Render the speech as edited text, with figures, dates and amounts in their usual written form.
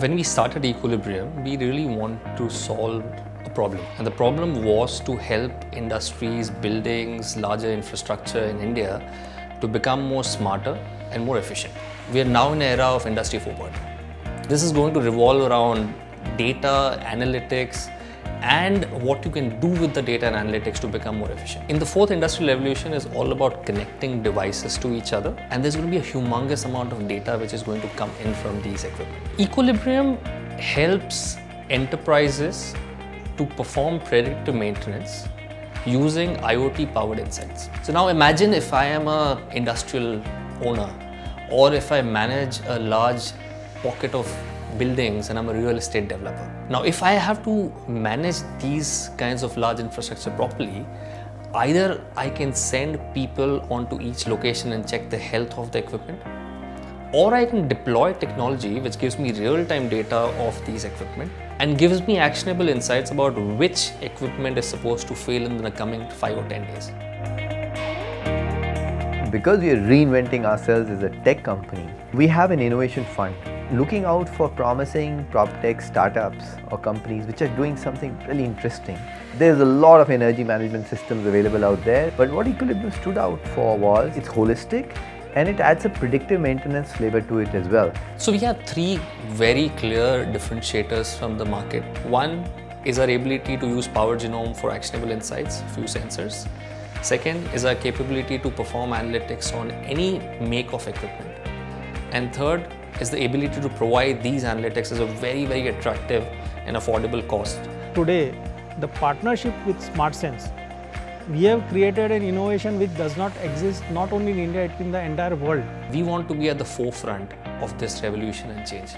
When we started Ecolibrium, we really want to solve a problem. And the problem was to help industries, buildings, larger infrastructure in India to become more smarter and more efficient. We are now in the era of Industry 4.0. This is going to revolve around data, analytics, and what you can do with the data and analytics to become more efficient. In the fourth industrial revolution is all about connecting devices to each other, and there's going to be a humongous amount of data which is going to come in from these equipment. Ecolibrium helps enterprises to perform predictive maintenance using IoT powered insights. So now imagine if I am an industrial owner, or if I manage a large pocket of buildings and I'm a real estate developer. Now, if I have to manage these kinds of large infrastructure properly, either I can send people onto each location and check the health of the equipment, or I can deploy technology which gives me real-time data of these equipment and gives me actionable insights about which equipment is supposed to fail in the coming 5 or 10 days. Because we are reinventing ourselves as a tech company, we have an innovation fund looking out for promising prop-tech startups or companies which are doing something really interesting. There's a lot of energy management systems available out there, but what Ecolibrium stood out for was it's holistic and it adds a predictive maintenance flavor to it as well. So we have three very clear differentiators from the market. One is our ability to use Power Genome for actionable insights, few sensors. Second is our capability to perform analytics on any make of equipment. And third is the ability to provide these analytics as a very, very attractive and affordable cost. Today, the partnership with SmartSense, we have created an innovation which does not exist not only in India, it's in the entire world. We want to be at the forefront of this revolution and change.